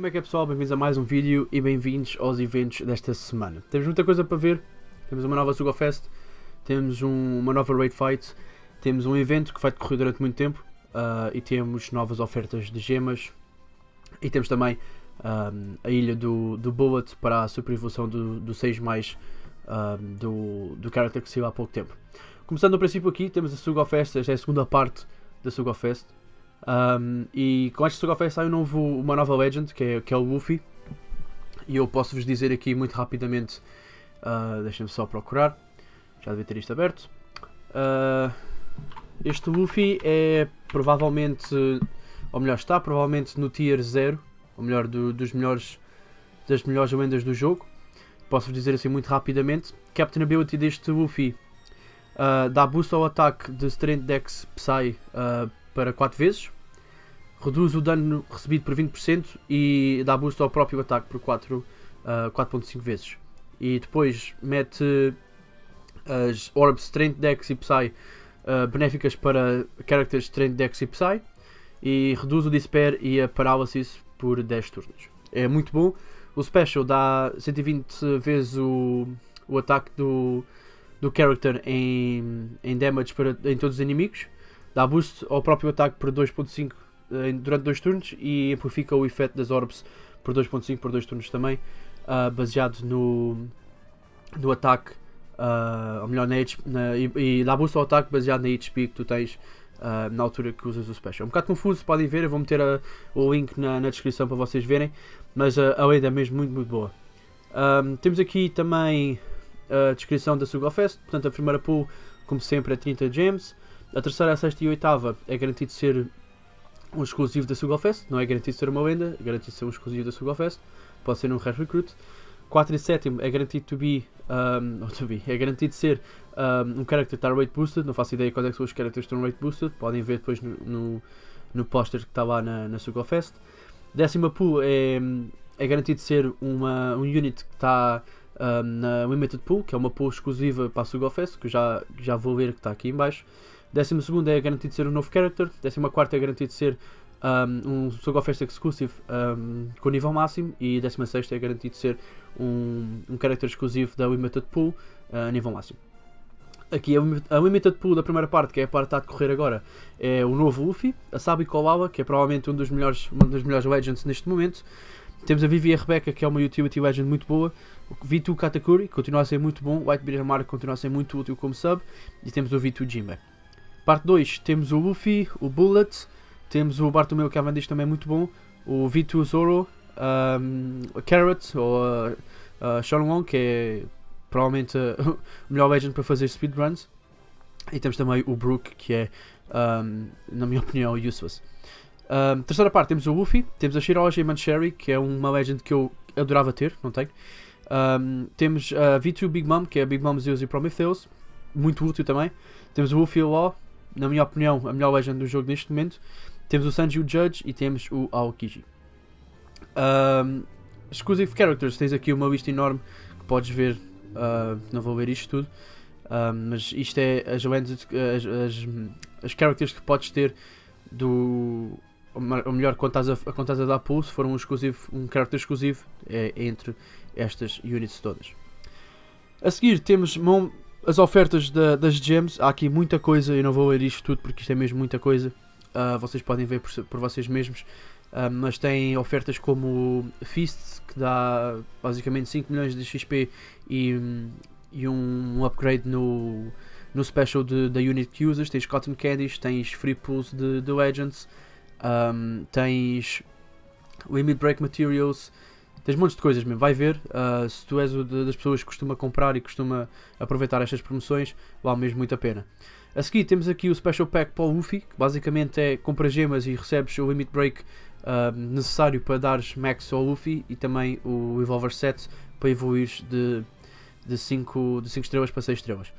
Como é que é, pessoal? Bem-vindos a mais um vídeo e bem-vindos aos eventos desta semana. Temos muita coisa para ver, temos uma nova Sugofest, temos uma nova Raid Fight, temos um evento que vai decorrer durante muito tempo e temos novas ofertas de gemas e temos também a ilha do Bullet para a super evolução do 6+, do Carrot que saiu há pouco tempo. Começando no princípio aqui, temos a Sugofest, esta é a segunda parte da Sugofest. E com esta Sugofest sai uma nova Legend, que é o Luffy. E eu posso vos dizer aqui muito rapidamente, deixem-me só procurar, já devia ter isto aberto. Este Luffy é provavelmente, ou melhor, está provavelmente no Tier 0, ou melhor, das melhores lendas do jogo. Posso-vos dizer assim muito rapidamente, Captain Ability deste Luffy dá boost ao ataque de Strength Dex Psy para 4 vezes, reduz o dano recebido por 20% e dá boost ao próprio ataque por 4.5 vezes. E depois mete as Orbs Strength Dex e Psy benéficas para Characters Strength Dex e Psy e reduz o Despair e a Paralysis por 10 turnos. É muito bom. O Special dá 120 vezes o ataque do Character em damage em todos os inimigos. Dá boost ao próprio ataque por 2.5 durante 2 turnos e amplifica o efeito das Orbs por 2.5 por 2 turnos também, baseado no ataque, ou melhor, e dá boost ao ataque baseado na HP que tu tens na altura que usas o Special. É um bocado confuso, podem ver, eu vou meter o link na descrição para vocês verem, mas a lei é mesmo muito, muito boa. Temos aqui também a descrição da Sugofest, portanto a primeira pool, como sempre, é 30 gems. A terceira, a sexta e a oitava é garantido ser um exclusivo da Sugofest, não é garantido ser uma lenda, é garantido ser um exclusivo da Sugofest, pode ser um Red Recruit. 4 e 7 é garantido é garantido ser um character estar rate boosted, não faço ideia quais é que são os characters que estão rate boosted, podem ver depois no póster que está lá na Sugofest. Décima pool é garantido ser um unit que está na Limited Pool, que é uma pool exclusiva para a Sugofest, que eu já vou ler que está aqui em baixo. 12ª é garantido ser um novo character, 14ª é garantido ser um Sugofest Exclusive com nível máximo e 16ª é garantido ser um character exclusivo da Limited Pool a nível máximo. Aqui a Limited Pool da primeira parte, que é a parte que está a decorrer agora, é o novo Luffy, a Sabi Kolala, que é provavelmente uma das melhores Legends neste momento. Temos a Vivi e a Rebeca, que é uma utility legend muito boa. O V2 Katakuri continua a ser muito bom, o Whitebeard Mar continua a ser muito útil como sub e temos o V2 Jimmer. Parte 2, temos o Luffy, o Bullet, temos o Bartomeu Cavendish também muito bom, o V2 Zoro, a Carrot, ou a Sean Long, que é provavelmente o melhor legend para fazer speedruns, e temos também o Brook, que é, na minha opinião, useless. Terceira parte, temos o Luffy, temos a Shiroji e Mancherry, que é uma legend que eu adorava ter, não tenho. Temos a V2 Big Mom, que é a Big Mom Zeus e Prometheus, muito útil também. Temos o Luffy e o Law, na minha opinião, a melhor legend do jogo neste momento. Temos o Sanji, o Judge, e temos o Aokiji. Exclusive Characters, tens aqui uma lista enorme que podes ver, não vou ler isto tudo, mas isto é as characters que podes ter ou melhor, quando estás a dar pull, se for um character exclusivo, é entre estas units todas. A seguir temos as ofertas das gems. Há aqui muita coisa, eu não vou ler isto tudo porque isto é mesmo muita coisa, vocês podem ver por vocês mesmos, mas tem ofertas como Feast, que dá basicamente 5 milhões de XP e um upgrade no Special da unit que usas. Tens Cotton Candies, tens Free Pools de Legends, tens Limit Break Materials, tens montes de coisas mesmo, vai ver. Se tu és das pessoas que costuma comprar e costuma aproveitar estas promoções, vale mesmo muito a pena. A seguir temos aqui o Special Pack para o Luffy, que basicamente é compra gemas e recebes o Limit Break necessário para dares max ao Luffy e também o Evolver Set para evoluir de 5 estrelas para 6 estrelas.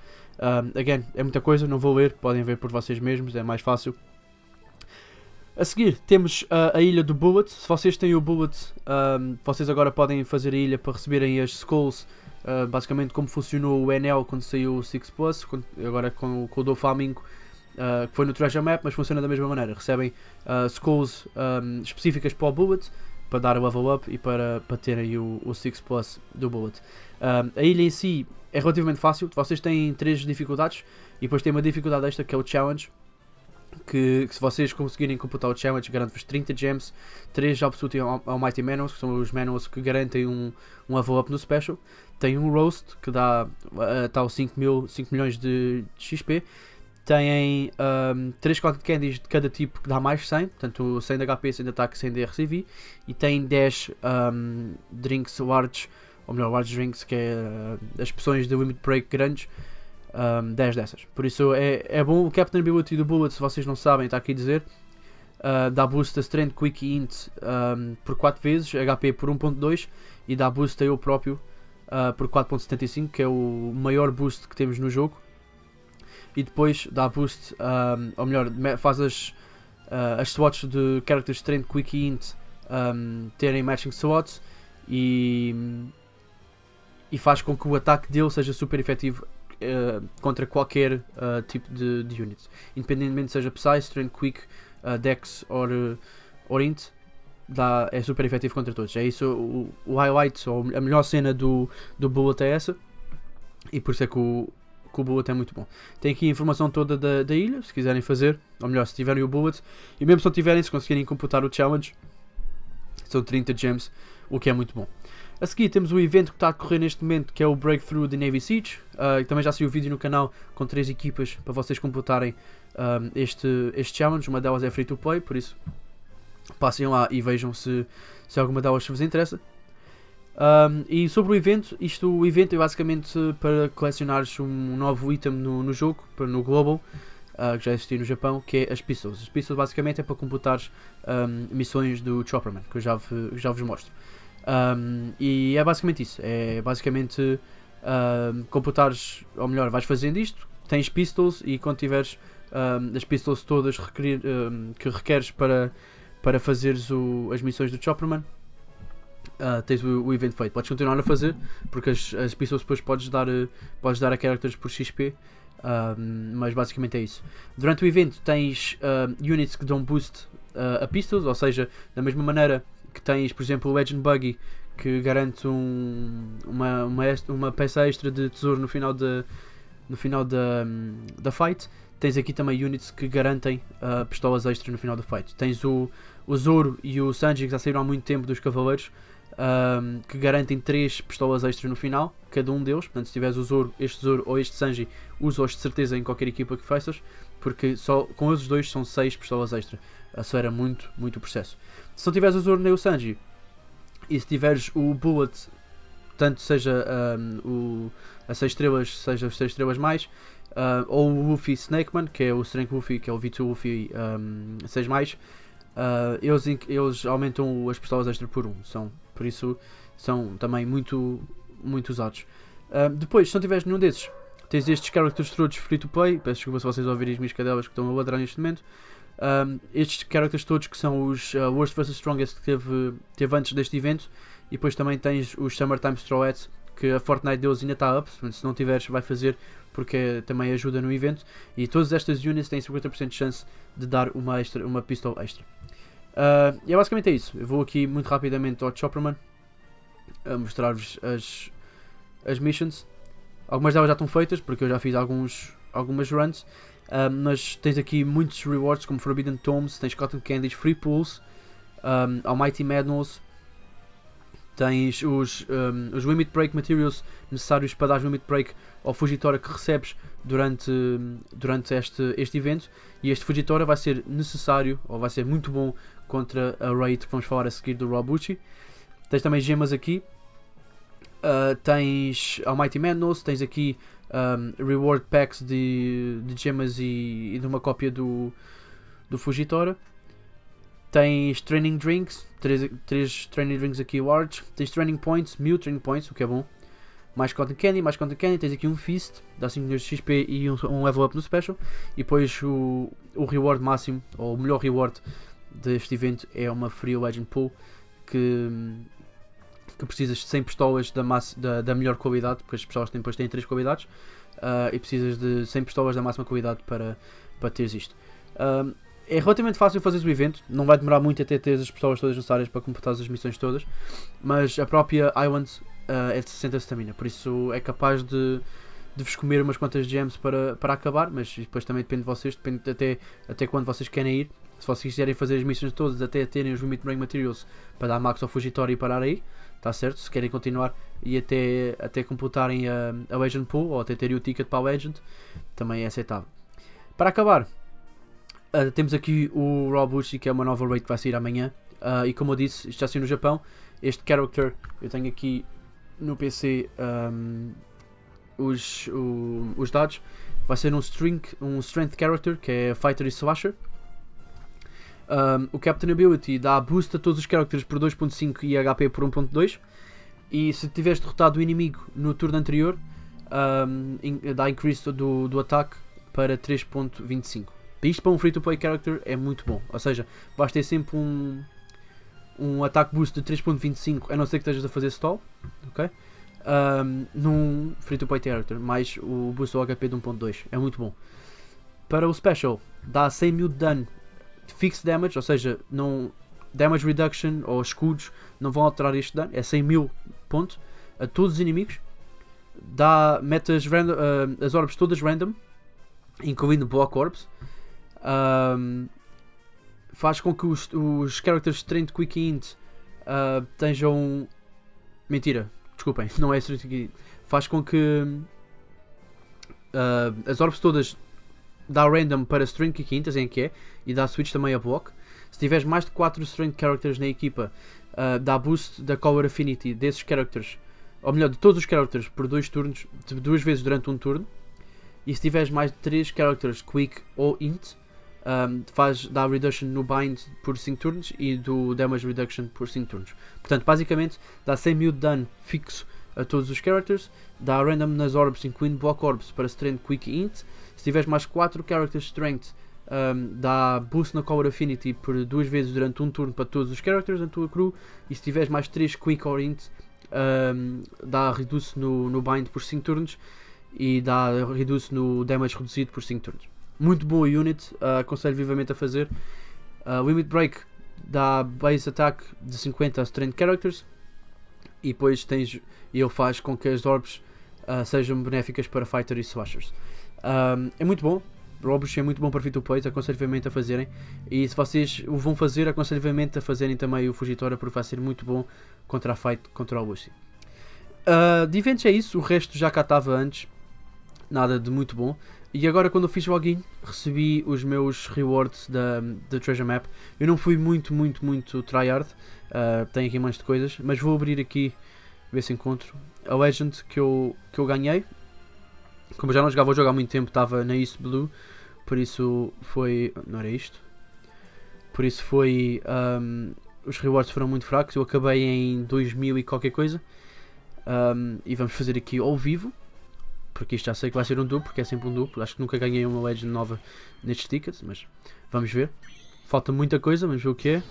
Again, é muita coisa, não vou ler, podem ver por vocês mesmos, é mais fácil. A seguir temos a ilha do Bullet. Se vocês têm o Bullet, vocês agora podem fazer a ilha para receberem as Skulls, basicamente como funcionou o Enel quando saiu o 6+, agora com o Doflamingo, que foi no treasure map, mas funciona da mesma maneira. Recebem Skulls específicas para o Bullet, para dar o level up e para ter aí o 6 plus do Bullet. A ilha em si é relativamente fácil, vocês têm 3 dificuldades e depois tem uma dificuldade extra que é o Challenge, que se vocês conseguirem completar o Challenge garante-vos 30 gems, 3 Absolute Almighty Manuals, que são os manuals que garantem um level up no Special, tem um Roast que dá tal 5 milhões de XP, têm 3 Cotton Candies de cada tipo que dá mais 100, portanto 100 de HP, 100 de ataque, 100 de RCV, e têm 10 Drinks Large, ou melhor, Large Drinks, que é as poções de Limit Break grandes, 10 dessas. Por isso é bom. O Captain Ability do Bullet, se vocês não sabem, está aqui a dizer, dá boost a Strength Quick Int por 4 vezes, HP por 1.2 e dá boost a eu próprio por 4.75, que é o maior boost que temos no jogo. E depois dá boost, ou melhor, faz as swatches de characters Strength Quick Int terem matching swatches e faz com que o ataque dele seja super efetivo contra qualquer tipo de unit, independentemente seja Psy, Strength Quick, Dex or Int, é super efetivo contra todos. É isso o highlight, ou a melhor cena do Bullet é essa, e por isso é que o Bullet é muito bom. Tem aqui a informação toda da ilha, se quiserem fazer, ou melhor, se tiverem o Bullet, e mesmo se não tiverem, se conseguirem completar o Challenge, são 30 gems, o que é muito bom. A seguir temos o evento que está a decorrer neste momento, que é o Breakthrough de Navy Siege. Também já saiu o vídeo no canal com 3 equipas para vocês completarem este challenge. Uma delas é free to play, por isso passem lá e vejam se alguma delas vos interessa. E sobre o evento, o evento é basicamente para colecionares um novo item no jogo, no Global, que já existia no Japão, que é as Pistols. As Pistols basicamente é para completares missões do Chopperman, que eu já vos mostro. E é basicamente isso, é basicamente completares, ou melhor, vais fazendo isto, tens pistols e quando tiveres as pistols todas que requeres para fazeres as missões do Chopperman, tens o evento feito. Podes continuar a fazer, porque as pistols depois podes dar a characters por XP, mas basicamente é isso. Durante o evento tens units que dão boost a pistols, ou seja, da mesma maneira que tens, por exemplo, o Legend Buggy, que garante uma peça extra de tesouro no final da fight. Tens aqui também units que garantem pistolas extra no final da fight. Tens o Zoro e o Sanji, que já saíram há muito tempo dos Cavaleiros, que garantem 3 pistolas extra no final, cada um deles. Portanto, se tiveres o Zoro, este Zoro ou este Sanji, usa-os de certeza em qualquer equipa que faças, porque só com os dois são 6 pistolas extra. Acelera muito, muito o processo. Se não tiveres o Zoro nem o Sanji, e se tiveres o Bullet, tanto seja a 6 estrelas, seja os 6 estrelas mais, ou o Luffy Snakeman, que é o Strength Luffy, que é o V2 Luffy 6 mais, eles aumentam as pistolas extra por 1, por isso são também muito, muito usados. Depois, se não tiveres nenhum desses, tens estes characters todos free to play. Peço desculpa se vocês ouvirem as minhas cadelas que estão a ladrar neste momento. Estes characters todos, que são os Worst vs Strongest, que teve antes deste evento, e depois também tens os Summertime Straw Hats, que a Fortnite deles ainda está up, se não tiveres vai fazer, porque também ajuda no evento, e todas estas units têm 50% de chance de dar uma pistol extra. E é basicamente isso. Eu vou aqui muito rapidamente ao Chopperman a mostrar-vos as missions. Algumas delas já estão feitas, porque eu já fiz algumas runs. Mas tens aqui muitos rewards, como Forbidden Tomes, tens Cotton Candies, Free Pools, Almighty Manuals, tens os Limit Break Materials necessários para dar Limit Break ao Fugitório que recebes durante este evento, e este Fugitório vai ser necessário, ou vai ser muito bom contra a Raid que vamos falar a seguir do Robuchi. Tens também gemas aqui, tens Almighty Manuals, tens aqui reward packs de gemas e de uma cópia do Fugitório. Tens training drinks, 3 training drinks aqui large. Tens training points, 1000 training points, o que é bom. Mais Cotton Candy, mais Cotton Candy. Tens aqui um Fist, dá 5 milhões de XP e um level up no Special. E depois o reward máximo, ou o melhor reward deste evento, é uma Free Legend Pool, que precisas de 100 pistolas da melhor qualidade, porque as pistolas depois têm 3 qualidades, e precisas de 100 pistolas da máxima qualidade para teres isto. é relativamente fácil fazer o evento, não vai demorar muito até ter as pessoas todas necessárias para completar as missões todas, mas a própria Island é de 60 stamina, por isso é capaz de vos comer umas quantas gems para acabar, mas depois também depende de vocês, depende até quando vocês querem ir. Se vocês quiserem fazer as missões todas até terem os Limit Break Materials para dar max ao Fugitório e parar aí, está certo. Se querem continuar e até completarem a Legend Pool ou até terem o ticket para a Legend, também é aceitável. Para acabar, temos aqui o Raw Bushi, que é uma nova raid que vai sair amanhã, e como eu disse, isto já saiu no Japão. Este character, eu tenho aqui no PC os dados. Vai ser um Strength Character, que é Fighter e Slasher. O Captain Ability dá boost a todos os characters por 2.5 e HP por 1.2, e se tiveres derrotado o inimigo no turno anterior, dá increase do ataque para 3.25. Isto para um free to play character é muito bom, ou seja, vais ter sempre um ataque boost de 3.25, a não ser que estejas a fazer stall, ok? Num free to play character, mais o boost ao HP de 1.2, é muito bom. Para o Special, dá 100 mil de dano fixed damage, ou seja, não, damage reduction ou escudos não vão alterar este dano, é 100 mil pontos a todos os inimigos. Dá metas random, as orbs todas random, incluindo Block Orbs. Faz com que os characters Strength Quick Int tenham... Mentira, desculpem, não é Strength Quick Int. Faz com que as orbs todas dá random para Strength Quick Int, assim que é, e dá switch também a block. Se tiveres mais de 4 Strength Characters na equipa, dá boost da Color Affinity desses characters, ou melhor, de todos os characters, por 2 turnos, duas vezes durante um turno. E se tiveres mais de 3 characters Quick ou Int, dá reduction no bind por 5 turnos e do damage reduction por 5 turnos. Portanto, basicamente dá 100 mil de dano fixo a todos os characters, dá random nas orbs, incluindo Block Orbs, para Strength Quick Int. Se tiveres mais 4 characters Strength, dá boost na Color Affinity por 2 vezes durante um turno para todos os characters da tua crew. E se tiveres mais 3 Quick or Int, dá reduce no bind por 5 turnos e dá reduce no damage reduzido por 5 turnos. Muito boa unit, aconselho vivamente a fazer. Limit Break dá base attack de 50 a Strength Characters, e depois ele faz com que as orbs sejam benéficas para Fighter e Slashers. É muito bom, Robux é muito bom para free to play, aconselho vivamente a fazerem. E se vocês o vão fazer, aconselho vivamente a fazerem também o Fugitório, porque vai ser muito bom contra a Fight, contra o Lucy. De eventos é isso, o resto já cá estava antes, nada de muito bom. E agora, quando eu fiz o login, recebi os meus rewards da treasure map. Eu não fui muito tryhard, tenho aqui mais de coisas, mas vou abrir aqui, ver se encontro a legend que eu ganhei. Como já não jogava o jogo há muito tempo, estava na East Blue, por isso foi... não era isto, por isso foi... os rewards foram muito fracos, eu acabei em 2000 e qualquer coisa. E vamos fazer aqui ao vivo, porque isto já sei que vai ser um duplo, porque é sempre um duplo. Acho que nunca ganhei uma Legend nova nestes tickets, mas vamos ver. Falta muita coisa, vamos ver o que é.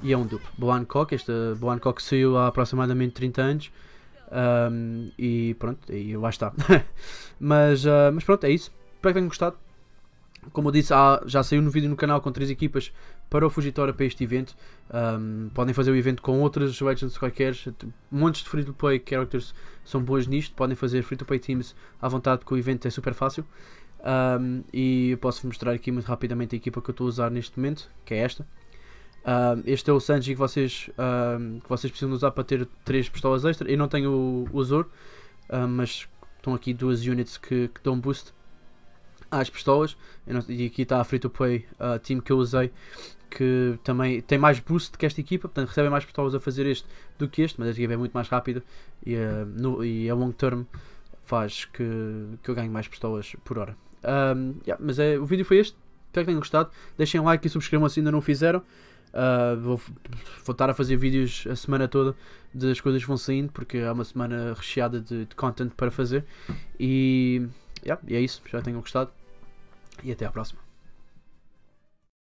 E é um duplo. Boa Hancock, esta Boa Hancock saiu há aproximadamente 30 anos. E pronto, e lá está. mas pronto, é isso. Espero que tenham gostado. Como eu disse, já saiu no vídeo no canal com 3 equipas para o Fugitório para este evento. Podem fazer o evento com outras legends qualquer. Montes de free to play characters são boas nisto. Podem fazer free to play teams à vontade, porque o evento é super fácil. E eu posso mostrar aqui muito rapidamente a equipa que eu estou a usar neste momento, que é esta. Este é o Sanji que vocês precisam usar para ter 3 pistolas extra. Eu não tenho o Zoro, mas estão aqui 2 units que dão boost às pistolas. E aqui está a free to play team que eu usei, que também tem mais boost que esta equipa, portanto recebem mais pistolas a fazer este do que este, mas esta equipa é muito mais rápida e a long term faz que eu ganhe mais pistolas por hora. Mas o vídeo foi este, espero que tenham gostado. Deixem like e subscrevam se ainda não o fizeram. Vou estar a fazer vídeos a semana toda das coisas que vão saindo, porque é uma semana recheada de content para fazer. E é isso, espero que tenham gostado. E até à próxima.